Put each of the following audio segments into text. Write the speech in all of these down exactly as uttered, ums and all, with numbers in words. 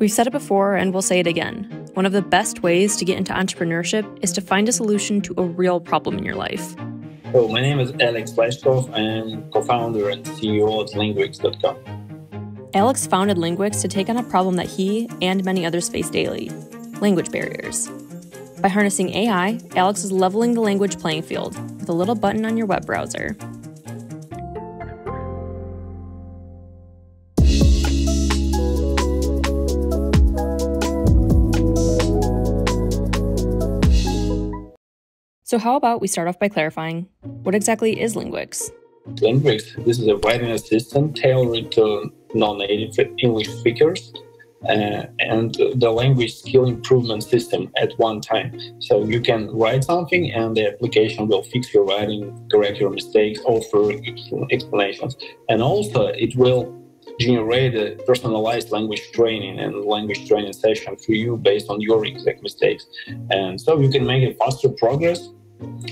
We've said it before and we'll say it again. One of the best ways to get into entrepreneurship is to find a solution to a real problem in your life. So my name is Alex Lashkov. I am co-founder and C E O at Linguix dot com. Alex founded Linguix to take on a problem that he and many others face daily, language barriers. By harnessing A I, Alex is leveling the language playing field with a little button on your web browser. So how about we start off by clarifying, what exactly is Linguix? Linguix, this is a writing assistant tailored to non-native English speakers uh, and the language skill improvement system at one time. So you can write something and the application will fix your writing, correct your mistakes, offer explanations. And also it will generate a personalized language training and language training session for you based on your exact mistakes. And so you can make a faster progress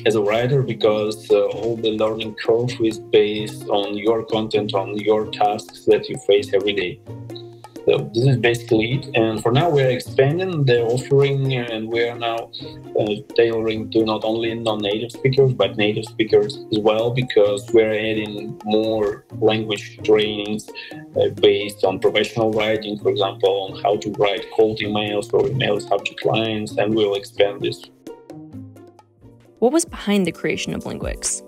as a writer, because uh, all the learning curve is based on your content, on your tasks that you face every day. So this is basically it. And for now, we're expanding the offering, and we're now uh, tailoring to not only non-native speakers, but native speakers as well, because we're adding more language trainings uh, based on professional writing, for example, on how to write cold emails or email subject lines, and we'll expand this. What was behind the creation of Linguix?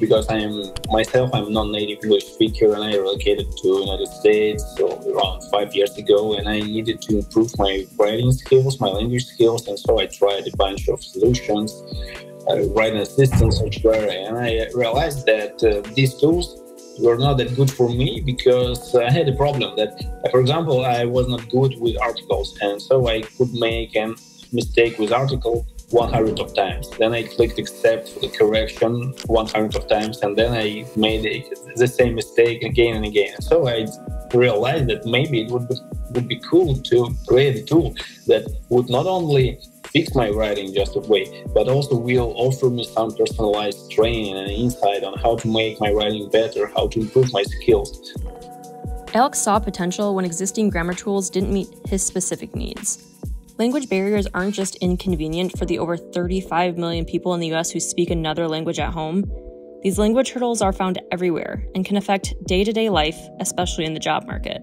Because I am myself, I'm a non-native English speaker, and I relocated to the United States so around five years ago, and I needed to improve my writing skills, my language skills, and so I tried a bunch of solutions, uh, writing assistance, software, and I realized that uh, these tools were not that good for me, because I had a problem that, for example, I was not good with articles, and so I could make a mistake with article one hundred of times. Then I clicked accept for the correction one hundred of times, and then I made the same mistake again and again. So I realized that maybe it would be, would be cool to create a tool that would not only fix my writing just a way, but also will offer me some personalized training and insight on how to make my writing better, how to improve my skills. Alex saw potential when existing grammar tools didn't meet his specific needs. Language barriers aren't just inconvenient for the over thirty-five million people in the U S who speak another language at home. These language hurdles are found everywhere and can affect day-to-day life, especially in the job market.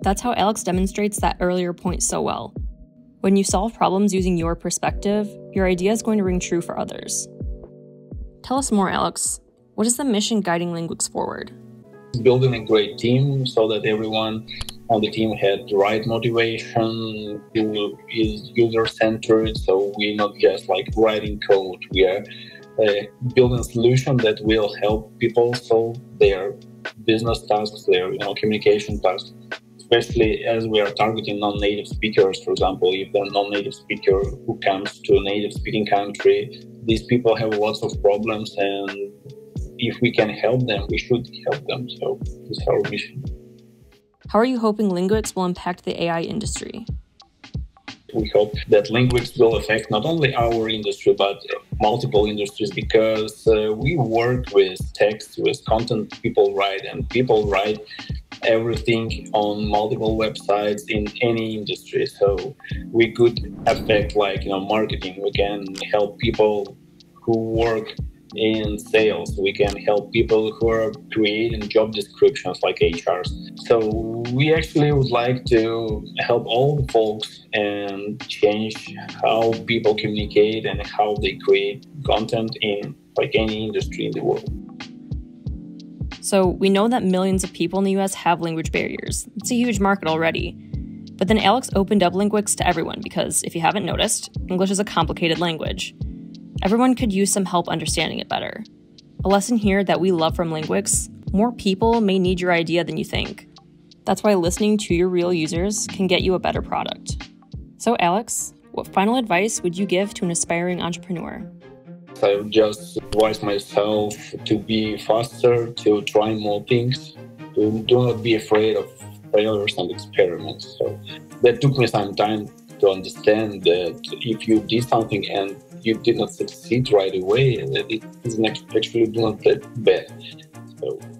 That's how Alex demonstrates that earlier point so well. When you solve problems using your perspective, your idea is going to ring true for others. Tell us more, Alex. What is the mission guiding Linguix forward? Building a great team so that everyone on the team had the right motivation, is user-centered, so we're not just like writing code. We are uh, building a solution that will help people solve their business tasks, their you know, communication tasks, especially as we are targeting non-native speakers. For example, if they're a non-native speaker who comes to a native-speaking country, these people have lots of problems, and if we can help them, we should help them. So this is our mission. How are you hoping Linguix will impact the A I industry? We hope that Linguix will affect not only our industry, but multiple industries, because uh, we work with text, with content people write, and people write everything on multiple websites in any industry. So we could affect like, you know, marketing. We can help people who work in sales. We can help people who are creating job descriptions like H Rs. So we actually would like to help all the folks and change how people communicate and how they create content in like any industry in the world. So we know that millions of people in the U S have language barriers. It's a huge market already. But then Alex opened up Linguix to everyone because, if you haven't noticed, English is a complicated language. Everyone could use some help understanding it better. A lesson here that we love from Linguix: more people may need your idea than you think. That's why listening to your real users can get you a better product. So Alex, what final advice would you give to an aspiring entrepreneur? I would just advise myself to be faster, to try more things, to do not be afraid of failures and experiments. So that took me some time to understand that if you did something and you did not succeed right away, and it is actually not that bad. So.